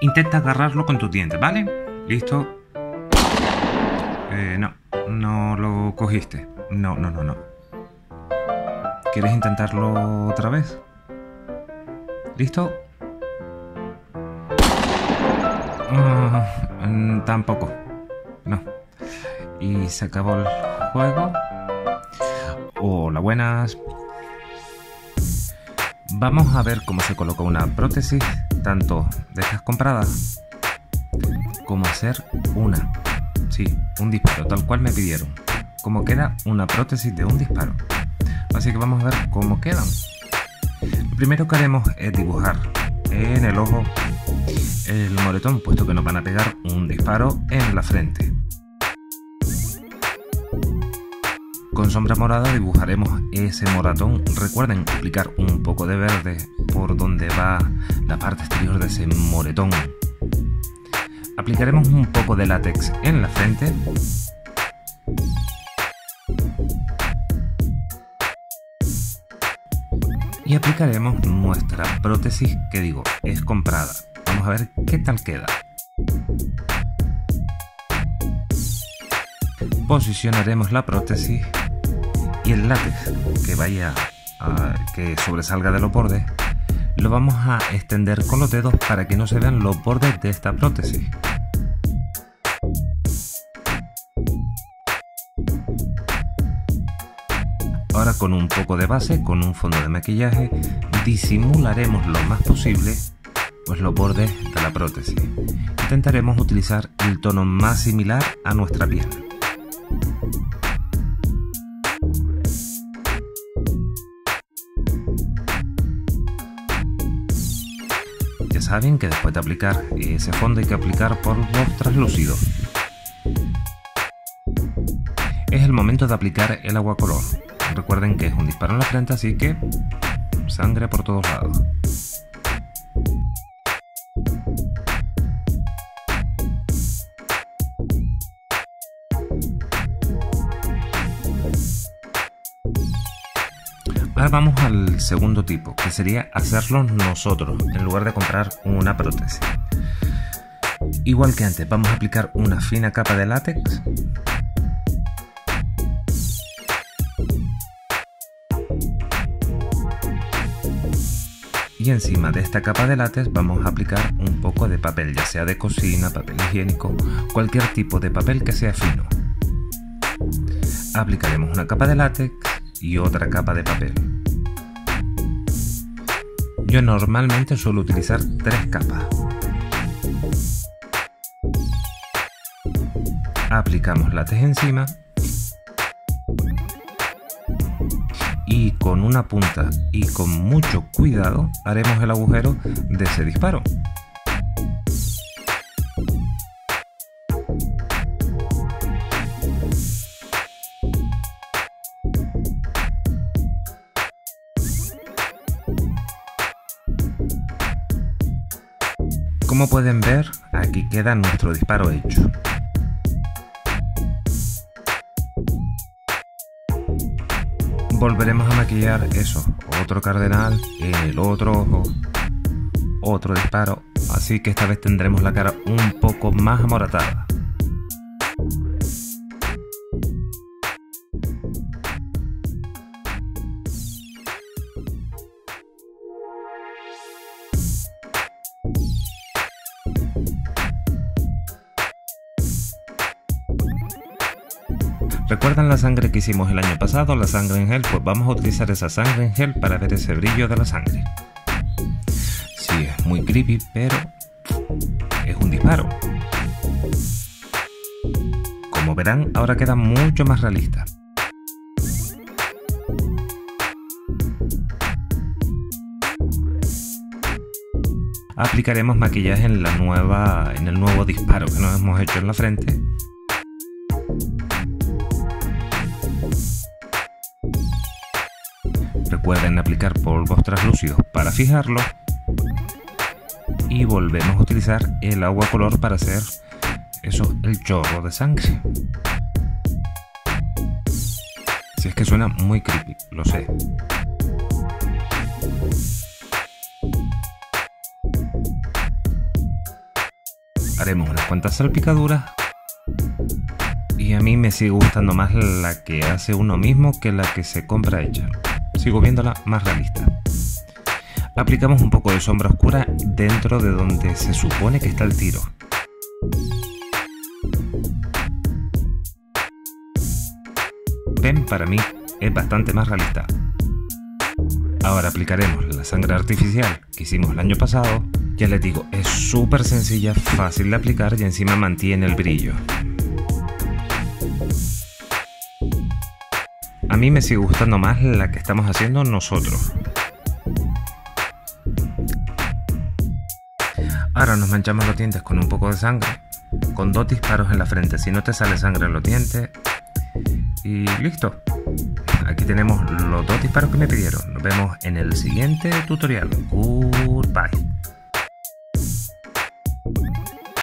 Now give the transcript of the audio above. Intenta agarrarlo con tus dientes, ¿vale? Listo. No, no lo cogiste. No. ¿Quieres intentarlo otra vez? ¿Listo? Tampoco. No. Y se acabó el juego. Hola, buenas. Vamos a ver cómo se coloca una prótesis, tanto de estas compradas como hacer una. Sí, un disparo, tal cual me pidieron. Cómo queda una prótesis de un disparo. Así que vamos a ver cómo quedan. Lo primero que haremos es dibujar en el ojo el moretón, puesto que nos van a pegar un disparo en la frente. Con sombra morada dibujaremos ese moratón. Recuerden aplicar un poco de verde por donde va la parte exterior de ese moretón. Aplicaremos un poco de látex en la frente. Y aplicaremos nuestra prótesis, que digo, es comprada. Vamos a ver qué tal queda. Posicionaremos la prótesis y el látex que sobresalga de los bordes lo vamos a extender con los dedos para que no se vean los bordes de esta prótesis. Ahora, con un poco de base, con un fondo de maquillaje, disimularemos lo más posible pues los bordes de la prótesis. Intentaremos utilizar el tono más similar a nuestra piel. Ya saben que después de aplicar ese fondo hay que aplicar por los translúcidos. Es el momento de aplicar el aguacolor. Recuerden que es un disparo en la frente, así que sangre por todos lados. Ahora vamos al segundo tipo, que sería hacerlo nosotros en lugar de comprar una prótesis. Igual que antes, vamos a aplicar una fina capa de látex. Y encima de esta capa de látex vamos a aplicar un poco de papel, ya sea de cocina, papel higiénico, cualquier tipo de papel que sea fino. Aplicaremos una capa de látex y otra capa de papel. Yo normalmente suelo utilizar 3 capas. Aplicamos látex encima. Y con una punta y con mucho cuidado haremos el agujero de ese disparo. Como pueden ver, aquí queda nuestro disparo hecho. Volveremos a maquillar eso, otro cardenal, el otro ojo, otro disparo, así que esta vez tendremos la cara un poco más amoratada. ¿Recuerdan la sangre que hicimos el año pasado, la sangre en gel? Pues vamos a utilizar esa sangre en gel para ver ese brillo de la sangre. Sí, es muy creepy, pero es un disparo. Como verán, ahora queda mucho más realista. Aplicaremos maquillaje en el nuevo disparo que nos hemos hecho en la frente. Recuerden aplicar polvos translúcidos para fijarlo y volvemos a utilizar el agua color para hacer eso, el chorro de sangre. Si es que suena muy creepy, lo sé. haremos unas cuantas salpicaduras. Y a mí me sigue gustando más la que hace uno mismo que la que se compra hecha. Sigo viéndola más realista. Aplicamos un poco de sombra oscura dentro de donde se supone que está el tiro. Ven, para mí es bastante más realista. Ahora aplicaremos la sangre artificial que hicimos el año pasado. Ya les digo, es súper sencilla, fácil de aplicar y encima mantiene el brillo. A mí me sigue gustando más la que estamos haciendo nosotros. Ahora nos manchamos los dientes con un poco de sangre, con 2 disparos en la frente. Si no te sale sangre en los dientes, y listo. Aquí tenemos los 2 disparos que me pidieron. Nos vemos en el siguiente tutorial. Goodbye.